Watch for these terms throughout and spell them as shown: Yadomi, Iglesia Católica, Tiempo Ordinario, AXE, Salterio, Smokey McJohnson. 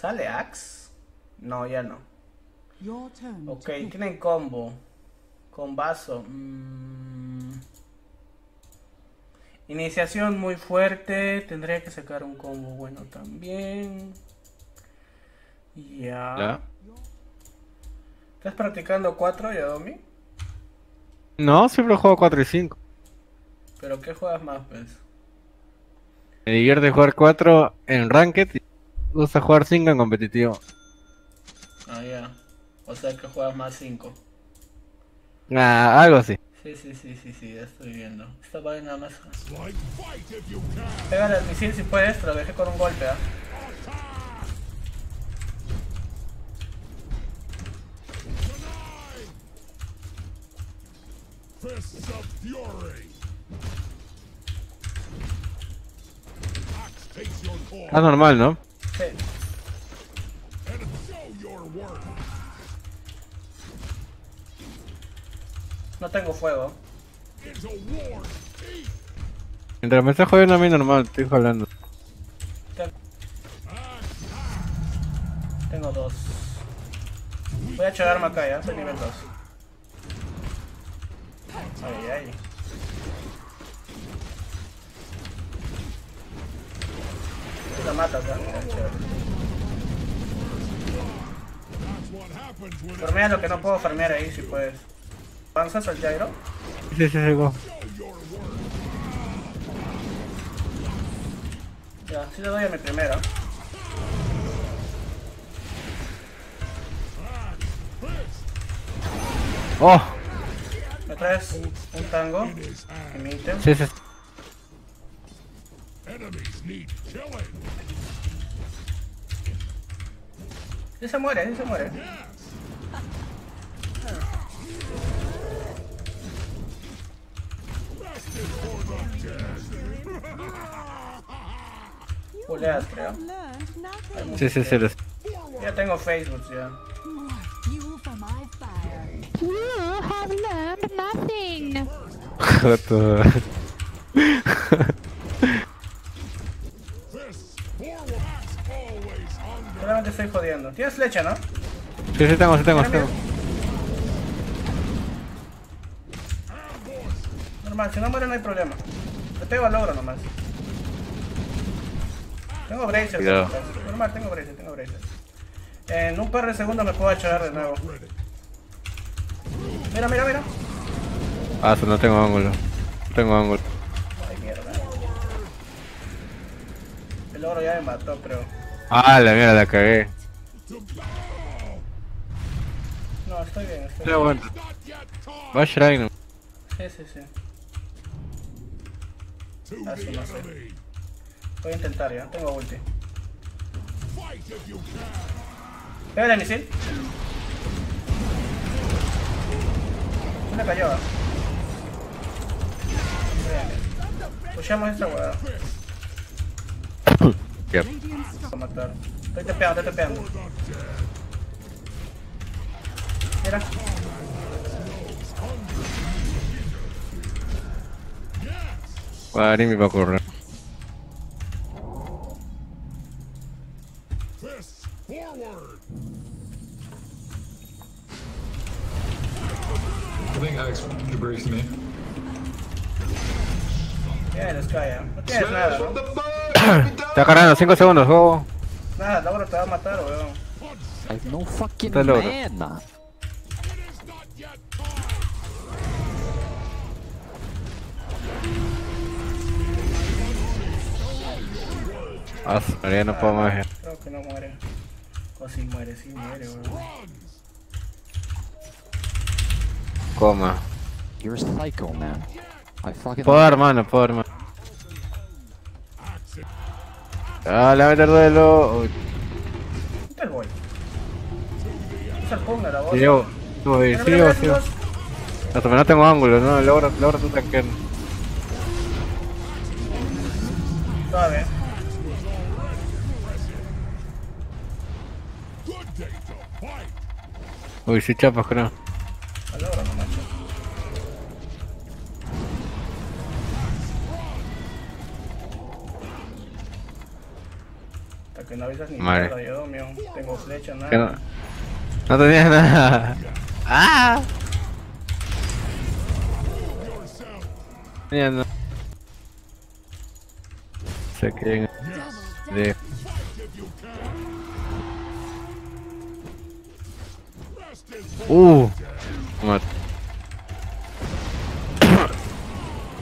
¿Sale Axe? No, ya no. Ok, tienen combo. Combazo. Iniciación muy fuerte. Tendría que sacar un combo bueno también. Ya. ¿Ya? ¿Estás practicando 4, Yadomi? No, siempre juego 4 y 5. ¿Pero qué juegas más, pues? Me divierte jugar 4 en Ranked y me gusta jugar 5 en competitivo. Ah, ya. O sea que juegas más 5. Ah, algo así. Sí, ya estoy viendo. Esta vaina más. Pégale al misil si puedes, te lo dejé con un golpe, ¿eh? Fists of Fury. Ah, normal, ¿no? Sí. No tengo fuego. Mientras me estás jodiendo a mí normal, estoy jalando. Tengo 2. Voy a echar arma acá ya, soy nivel 2. Ay, ay. La mata acá, farmea lo que no puedo farmear ahí si puedes. ¿Avanzas al gyro? Sí, go. Ya, si le doy a mi primera. Oh. ¿Me traes un tango? ¿Y mi ítem? Sí. Ya se muere, Puleas, creo. Sí. Ya tengo Facebook, ya. You have learned nothing. What the... Solamente estoy jodiendo. ¿Tienes flecha, no? Sí, tengo. Normal, si no muere no hay problema. Le pego al logro nomás. Tengo bracer. Normal, tengo bracer. En un par de segundos me puedo echar de nuevo. Mira. Ah, no tengo ángulo. Ay, mierda. El logro ya me mató, creo. Ah, la mierda, la cagué. No, estoy bien. Bueno. Va a Shrine. Sí. Así no sé. Voy a intentar ya, tengo ulti. Pégale el misil. Una cayó. Pushamos esta huevada. Yep. A matar. Estoy tepeando. Mira. Guarimi va a correr. Venga, Axe, debris me. Yeah, let's go, yeah. No tienes nada, ¿no? Está cargando, 5 segundos, juego. Nada, Laura te va a matar, weón. No fucking man. Ah, María no puedo más. Creo que no muere. O si muere, weón. Coma. You're a psycho, man. Poder, hermano, Ah, la meter duelo. ¿Dónde el boy? ¿Dónde el ponga la voz? Sí. No tengo ángulo, no, logra tu tanque. Todavía. Uy, si chapas, creo. que no avisas ni nada. Yo no tengo flecha, nada. No tenías nada. ¡Ah! Mira, no. Se creen. De.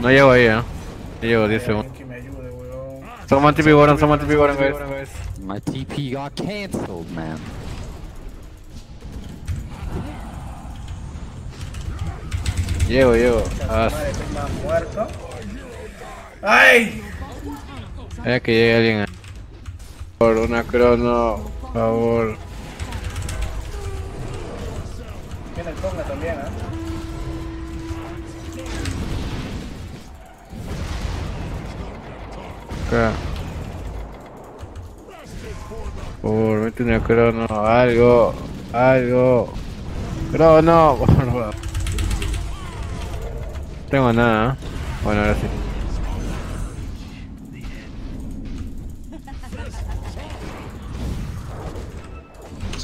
No llego ahí, ¿eh? No llego 10 segundos. Someone TP Warren, guys. My TP got cancelled, man. Llego. Ah. ¡Ay! Espera que llegue alguien. Por una crono, por favor. Tiene el Tonga también, Acá. Por mete una crono, algo. Crono, por favor. No tengo nada, Bueno, ahora sí.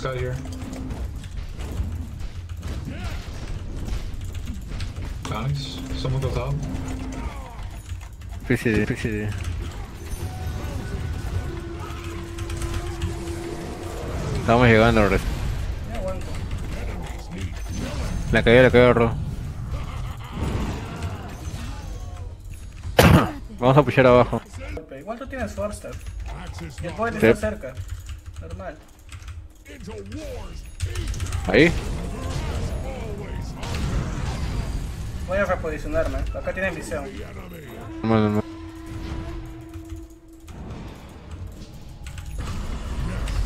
Out here. Nice. Someone goes up. Appreciate it. Estamos llegando, bro. La cagué, bro. Vamos a pushar abajo. Igual tú tienes Forster. Y el poder está cerca. Normal. Ahí. Voy a reposicionarme. Acá tienen visión. Normal.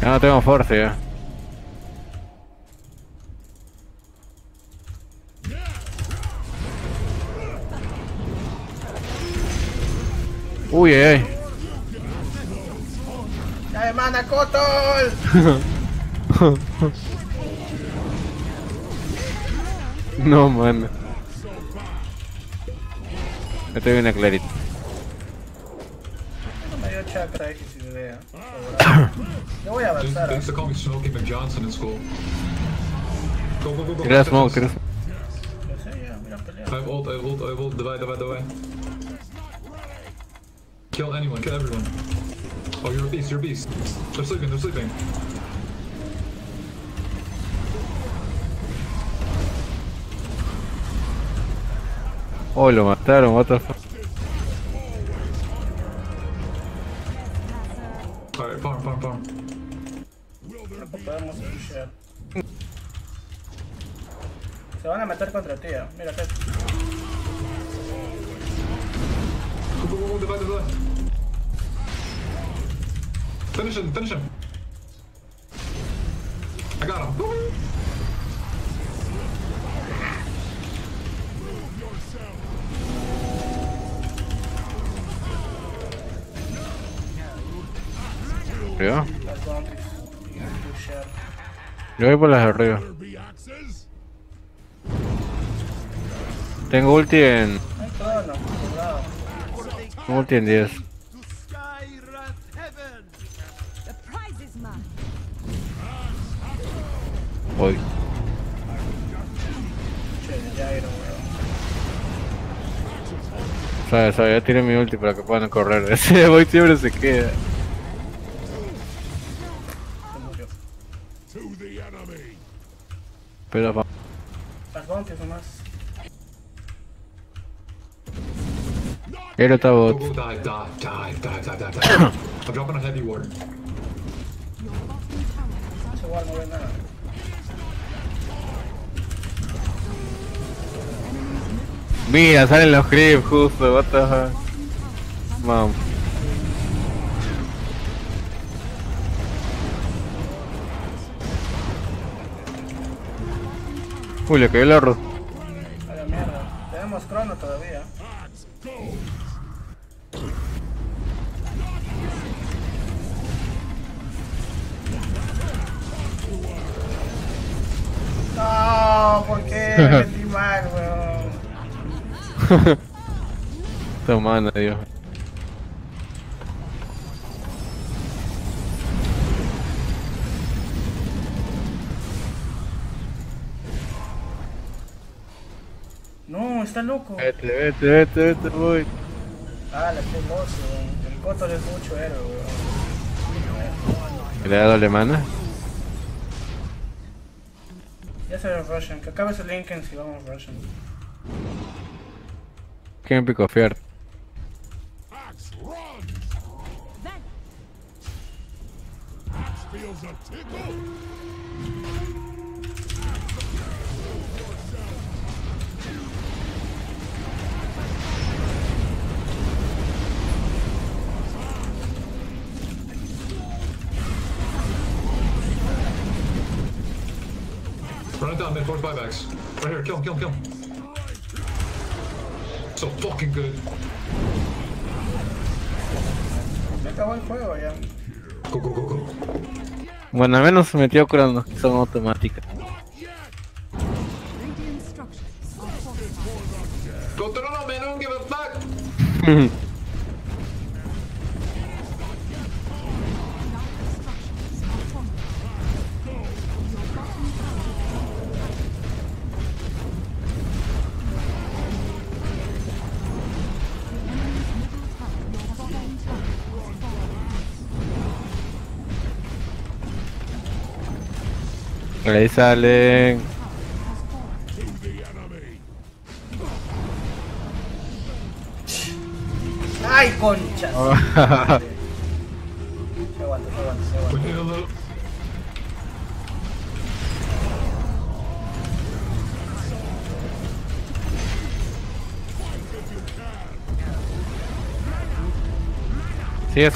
Ya no tengo fuerza ya. Uy, ¡Dale, mana, Cotol! No, man. Estoy bien aclarito. Me dio chakra X y idea. Yo voy a avanzar. Thanks to call me Smokey McJohnson in school. Go. Tira smoke, tira smoke. I have ult. Давай. Kill everyone. Oh, you're a beast. They're sleeping. Oh, lo mataron, what the fuck. Alright, farm. Se van a meter contra ti, mira acá. Go, Finish him. I got him. Go. Yo voy por las de arriba. Tengo ulti en... Ulti en 10. Voy. Sabe, ya tiré mi ulti para que puedan correr. Ese voy siempre se queda. Pero vamos. Las bombas nomás. Quiero otra bot. Die. I'm dropping a heavy ward. Ese ward no ve nada. Mira, salen los creeps justo, what the fuck. Vamos. Uy, le cayó el arroz. A la mierda, tenemos crono todavía. No, ¿por qué? Me metí mal, weón. Tomando, Dios. No, está loco. Vete, voy. Ah, la estoy loco, güey. El Cotor es mucho héroe, güey. ¿Le he dado alemana? Ya se ve Russian, que acabe ese Lincoln si vamos Russian. ¿Quién me picó fiar? Run it down, mid force buybacks. Right here, kill him. So fucking good. Me acabó el juego ya. Go. Bueno, al menos se metió curando, que son automáticas. Control me, don't give a fuck. Ahí salen. ¡Ay, conchas! Oh. Se aguanta. Sí es.